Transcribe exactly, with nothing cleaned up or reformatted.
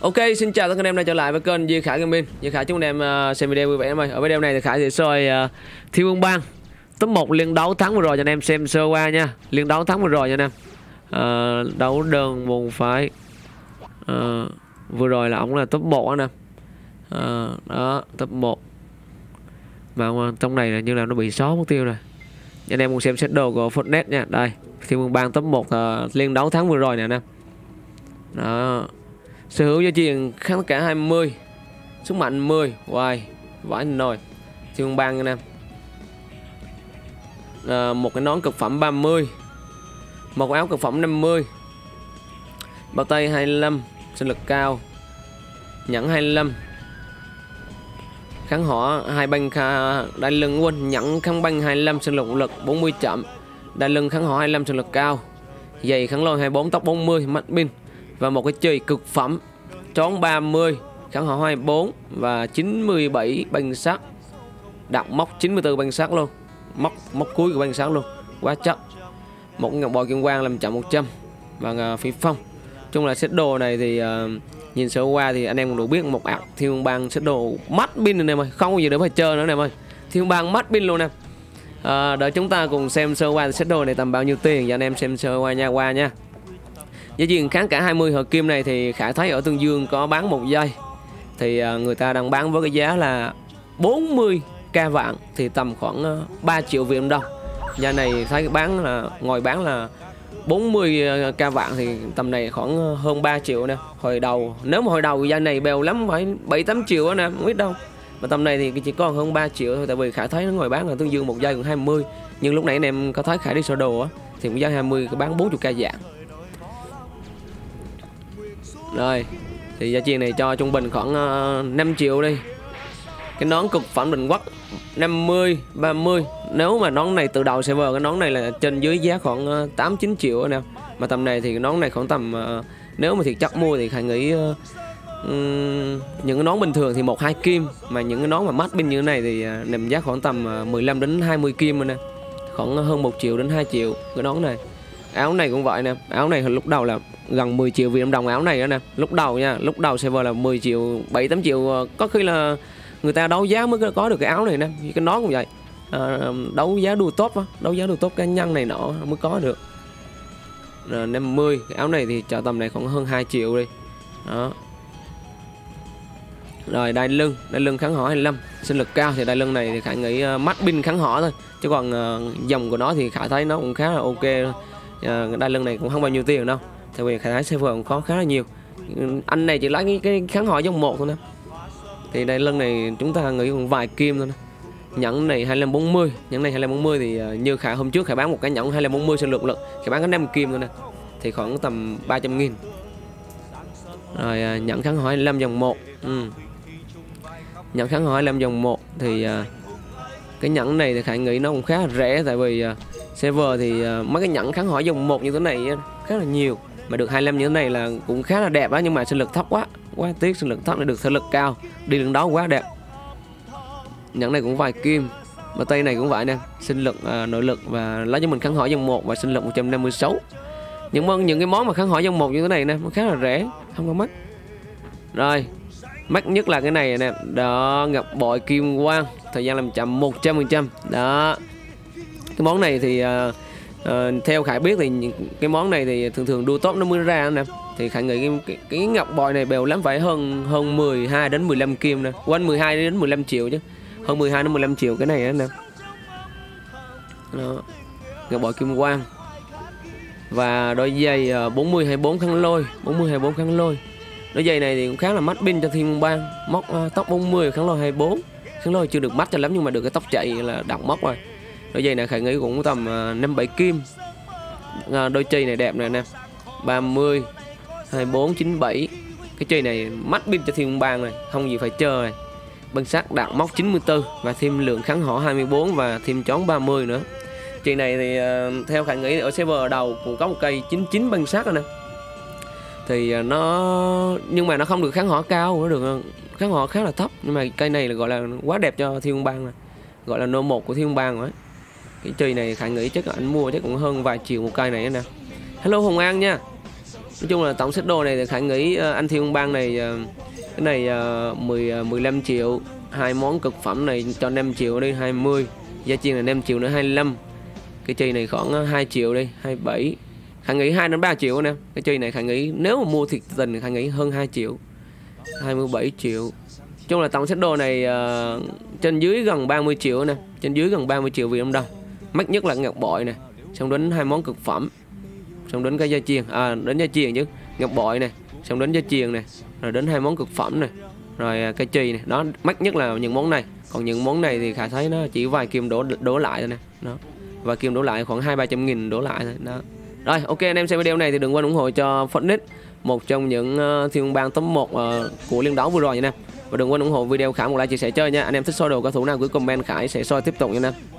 Ok, xin chào tất cả anh em đã trở lại với kênh Duy Khải Gaming. Duy Khải chúc anh em uh, xem video vui vẻ em ơi. Ở video này thì Khải sẽ soi uh, Thiên Vương Bang top một liên đấu thắng vừa rồi cho anh em xem sơ qua nha. Liên đấu thắng vừa rồi nha anh em. Uh, đấu đơn môn phái uh, vừa rồi là ổng là top một anh em. Uh, đó, top một. Mà trong này là như là nó bị xóa mục tiêu rồi. Anh em muốn xem set đồ của Fortnite nha. Đây, Thiên Vương Bang top một uh, liên đấu thắng vừa rồi nè anh em. Đó. Sở hữu gia truyền kháng tất cả hai mươi, sức mạnh mười, hoài, vãi nồi, Thiên Vương Bang anh em. À, một cái nón cực phẩm ba mươi, một áo cực phẩm năm mươi, bao tay hai mươi lăm, sinh lực cao, nhẫn hai mươi lăm, kháng hỏa hai băng kha, đai lưng quên, nhẫn kháng băng hai mươi lăm, sinh lực lực bốn mươi chậm, đai lưng kháng hỏa hai mươi lăm, sinh lực cao, giày kháng lôi hai mươi bốn, tóc bốn mươi, mạnh pin. Và một cái chì cực phẩm trón ba mươi, kháng hỏa hai mươi bốn và chín mươi bảy băng sắt. Đặt móc chín mươi tư băng sắt luôn, móc móc cuối của băng sắt luôn, quá chất. Một ngọc bội kim quang làm chậm một trăm và phi phong. Chung là set đồ này thì uh, nhìn sơ qua thì anh em cũng đủ biết một ạc Thiên Vương Bang set đồ mắt pin anh em ơi, không có gì để phải chơi nữa anh em ơi. Thiên Vương Bang mắt pin luôn em. Uh, đợi chúng ta cùng xem sơ qua set đồ này tầm bao nhiêu tiền cho anh em xem sơ qua nha qua nha. Giá trị kháng cả hai mươi hợp kim này thì Khải Thái ở Tương Dương có bán một giây. Thì người ta đang bán với cái giá là bốn mươi k vạn, thì tầm khoảng ba triệu Việt Nam đồng. Giá này thấy bán là ngồi bán là bốn mươi k vạn thì tầm này khoảng hơn ba triệu nè. Hồi đầu nếu mà hồi đầu giá này bèo lắm phải bảy tám triệu nè, không biết đâu. Mà tầm này thì chỉ còn hơn ba triệu thôi, tại vì Khải Thái nó ngồi bán ở Tương Dương một giây cũng hai mươi. Nhưng lúc nãy anh em có thấy Khải đi sơ đồ á thì giá hai mươi có bán bốn mươi k dạng. Rồi, thì giá trị này cho trung bình khoảng uh, năm triệu đi. Cái nón cực phẩm Bình Quốc năm mươi, ba mươi. Nếu mà nón này từ đầu server, cái nón này là trên dưới giá khoảng uh, tám chín triệu anh em. Mà tầm này thì cái nón này khoảng tầm uh, nếu mà thiệt chắc mua thì Khải nghĩ uh, um, những cái nón bình thường thì một hai kim, mà những cái nón mà mát pin như thế này thì uh, nằm giá khoảng tầm uh, mười lăm đến hai mươi kim anh em. Khoảng hơn một triệu đến hai triệu cái nón này. Áo này cũng vậy nè, áo này lúc đầu là gần mười triệu Việt Nam đồng áo này đó nè. Lúc đầu nha, lúc đầu server là mười triệu, bảy tám triệu. Có khi là người ta đấu giá mới có được cái áo này nè. Cái nón cũng vậy à, đấu giá đua top á, đấu giá đua top cá nhân này nọ mới có được. Rồi, năm mươi, cái áo này thì chợ tầm này khoảng hơn hai triệu đi đó. Rồi đai lưng, đai lưng kháng hỏa hai mươi lăm, sinh lực cao thì đai lưng này thì Khải nghĩ uh, mắt pin kháng hỏa thôi. Chứ còn uh, dòng của nó thì Khải thấy nó cũng khá là ok thôi. À, đai lưng này cũng không bao nhiêu tiền đâu, tại vì Khải Thái server cũng có khá là nhiều. Anh này chỉ lấy cái, cái kháng hỏi giống một thôi nè. Thì đai lưng này chúng ta nghĩ còn vài kim thôi nè. Nhẫn này hai mươi lăm bốn mươi, nhẫn này hai mươi lăm bốn mươi thì như Khải hôm trước Khải bán một cái nhẫn hai mươi lăm bốn mươi sinh lực lực, Khải bán có năm kim thôi nè, thì khoảng tầm ba trăm nghìn. Rồi nhẫn kháng hỏi hai mươi lăm dòng một, ừ. Nhẫn kháng hỏi hai mươi lăm dòng một thì cái nhẫn này thì Khải nghĩ nó cũng khá là rẻ, tại vì server thì uh, mấy cái nhẫn kháng hỏi dòng một như thế này khá là nhiều. Mà được hai mươi lăm như thế này là cũng khá là đẹp đó. Nhưng mà sinh lực thấp quá, quá tiếc, sinh lực thấp để được sinh lực cao. Đi đường đó quá đẹp. Nhẫn này cũng vài kim. Mà tay này cũng vậy nè. Sinh lực, uh, nội lực và lấy cho mình kháng hỏi dòng một và sinh lực một trăm năm mươi sáu. Nhưng mà những cái món mà kháng hỏi dòng một như thế này nè nó khá là rẻ, không có mắc. Rồi, mắc nhất là cái này nè. Đó, ngọc bội kim quang, thời gian làm chậm một trăm phần trăm. Đó. Cái món này thì uh, uh, theo Khải biết thì cái món này thì thường thường đua top nó mới ra nè. Thì Khải nghĩ cái, cái, cái ngọc bội này bèo lắm phải hơn hơn mười hai đến mười lăm kim nè, quanh mười hai đến mười lăm triệu chứ. Hơn mười hai đến mười lăm triệu cái này đó nè. Đó. Ngọc bội kim quang. Và đôi giày uh, bốn mươi hai mươi bốn kháng lôi, bốn mươi hai mươi bốn kháng lôi. Đôi giày này thì cũng khá là mát pin cho Thiên Vương Bang. Móc uh, tóc bốn mươi, kháng lôi hai mươi bốn. Kháng lôi chưa được mát cho lắm nhưng mà được cái tóc chạy là đặt móc rồi. Đôi giày này Khải nghĩ cũng tầm năm bảy kim. Đôi chì này đẹp nè nè, ba mươi, hai mươi bốn, chín mươi bảy. Cái chì này mắt pin cho Thiên Vương Bang này, không gì phải chơi này. Băng sắt đạt móc chín mươi tư và thêm lượng kháng hỏa hai mươi bốn và thêm chón ba mươi nữa. Chì này thì theo Khải nghĩ ở server đầu cũng có một cây chín mươi chín băng sắt rồi nè. Thì nó nhưng mà nó không được kháng hỏa cao, nó được kháng hỏa khá là thấp. Nhưng mà cây này là gọi là quá đẹp cho Thiên Vương Bang này, gọi là nô một của Thiên Vương Bang rồi. Cái chì này Khải nghĩ chắc là anh mua chắc cũng hơn vài triệu một cây này nè. Hello Hồng An nha. Nói chung là tổng set đồ này thì Khải nghĩ anh Thiên Vương Bang này, cái này mười, mười lăm triệu, hai món cực phẩm này cho năm triệu đi, hai mươi. Gia chiên là năm triệu nữa, hai mươi lăm. Cái chi này khoảng hai triệu đi, hai mươi bảy. Khải nghĩ hai đến ba triệu nè. Cái chi này Khải nghĩ nếu mà mua thiệt tình Khải nghĩ hơn hai triệu, hai mươi bảy triệu. Chung là tổng set đồ này uh, trên dưới gần ba mươi triệu nè, trên dưới gần ba mươi triệu Việt Nam đồng. Mắc nhất là ngọc bội nè, xong đến hai món cực phẩm, xong đến cái gia chiên, à đến gia chiên chứ, ngọc bội nè, xong đến gia chiên nè, rồi đến hai món cực phẩm nè, rồi cái chì nè, đó mắc nhất là những món này. Còn những món này thì Khải thấy nó chỉ vài kim đổ đổ lại thôi nè, đó. Và kim đổ lại khoảng hai ba trăm nghìn đổ lại thôi, đó. Rồi ok, anh em xem video này thì đừng quên ủng hộ cho Fortnite, một trong những uh, Thiên Vương Bang top một uh, của Liên Đấu vừa rồi nha. Và đừng quên ủng hộ video Khải một like chia sẻ chơi nha. Anh em thích soi đồ cầu thủ nào cứ comment Khải sẽ soi tiếp tục nha.